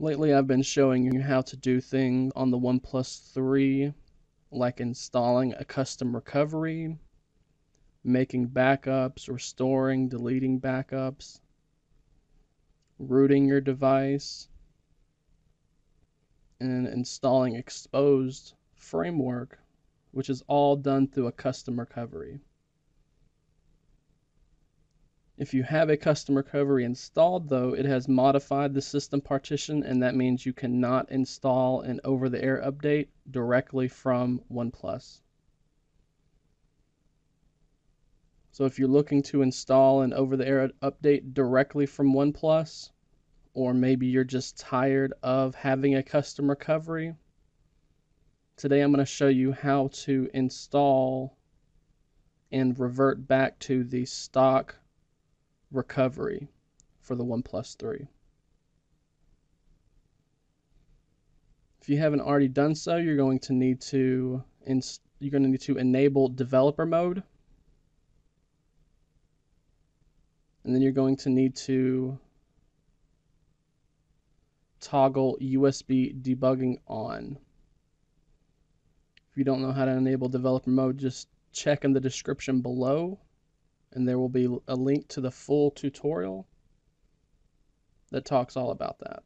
Lately I've been showing you how to do things on the OnePlus 3, like installing a custom recovery, making backups, restoring, deleting backups, rooting your device, and installing exposed framework, which is all done through a custom recovery. If you have a custom recovery installed, though, it has modified the system partition, and that means you cannot install an over-the-air update directly from OnePlus. So if you're looking to install an over-the-air update directly from OnePlus, or maybe you're just tired of having a custom recovery, today I'm going to show you how to install and revert back to the stock recovery for the OnePlus 3. If you haven't already done so, you're going to need to enable developer mode, and then you're going to need to toggle USB debugging on. If you don't know how to enable developer mode, just check in the description below, and there will be a link to the full tutorial that talks all about that.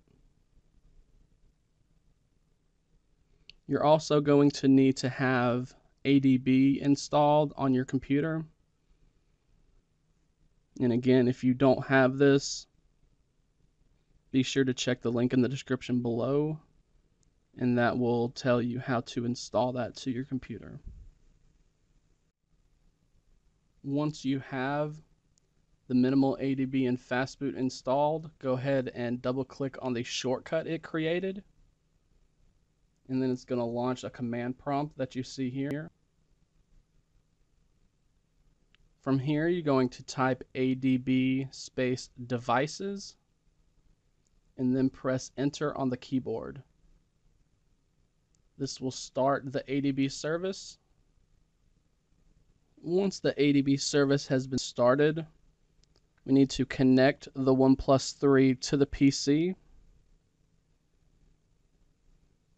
You're also going to need to have ADB installed on your computer. And again, if you don't have this, be sure to check the link in the description below, and that will tell you how to install that to your computer. Once you have the minimal ADB and Fastboot installed, go ahead and double click on the shortcut it created, and then it's going to launch a command prompt that you see here. From here, you're going to type ADB space devices and then press enter on the keyboard. This will start the ADB service. Once the ADB service has been started, we need to connect the OnePlus 3 to the PC.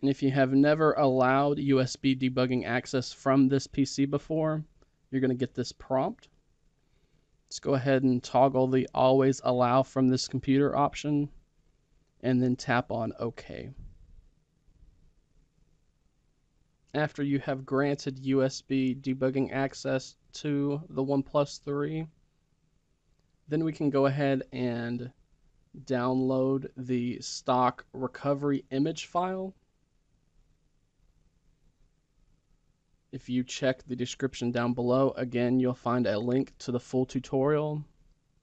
And if you have never allowed USB debugging access from this PC before, you're going to get this prompt. Let's go ahead and toggle the always allow from this computer option and then tap on OK. After you have granted USB debugging access to the OnePlus 3, then we can go ahead and download the stock recovery image file. If you check the description down below, again, you'll find a link to the full tutorial,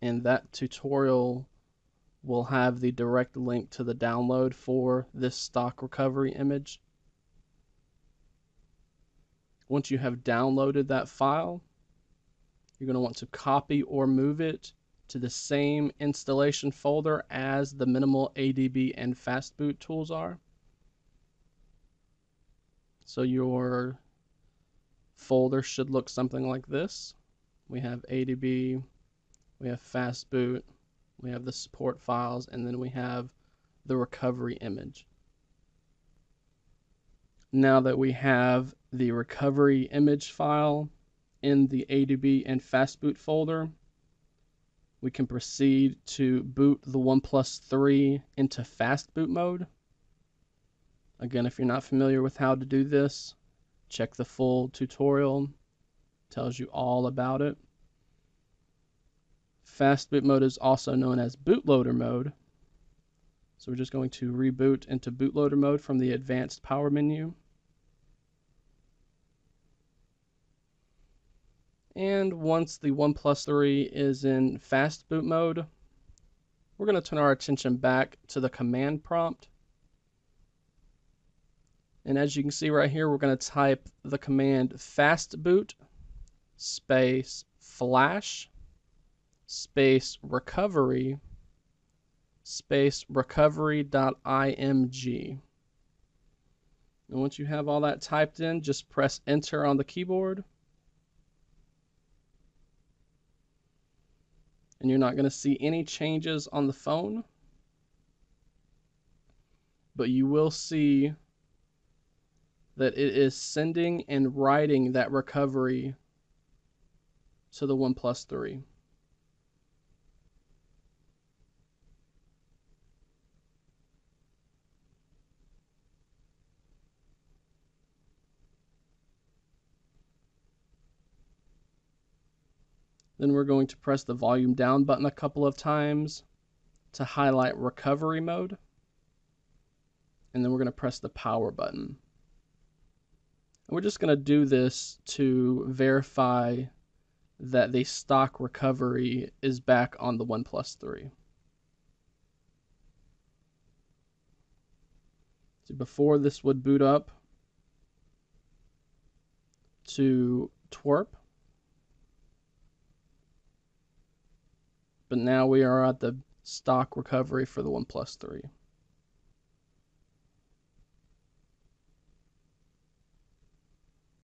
and that tutorial will have the direct link to the download for this stock recovery image. Once you have downloaded that file, you're going to want to copy or move it to the same installation folder as the minimal ADB and Fastboot tools are. So your folder should look something like this. We have ADB, we have Fastboot, we have the support files, and then we have the recovery image. Now that we have the recovery image file in the ADB and Fastboot folder, we can proceed to boot the OnePlus 3 into Fastboot mode. Again, if you're not familiar with how to do this, check the full tutorial. It tells you all about it. Fastboot mode is also known as bootloader mode. So we're just going to reboot into bootloader mode from the advanced power menu. And once the OnePlus 3 is in Fastboot mode, we're going to turn our attention back to the command prompt. And as you can see right here, we're going to type the command Fastboot space flash space recovery space recovery.img. And once you have all that typed in, just press enter on the keyboard. And you're not going to see any changes on the phone. but you will see that it is sending and writing that recovery to the OnePlus 3. Then we're going to press the volume down button a couple of times to highlight recovery mode. And then we're going to press the power button. And we're just going to do this to verify that the stock recovery is back on the OnePlus 3. So before this would boot up to TWRP. But now we are at the stock recovery for the OnePlus 3.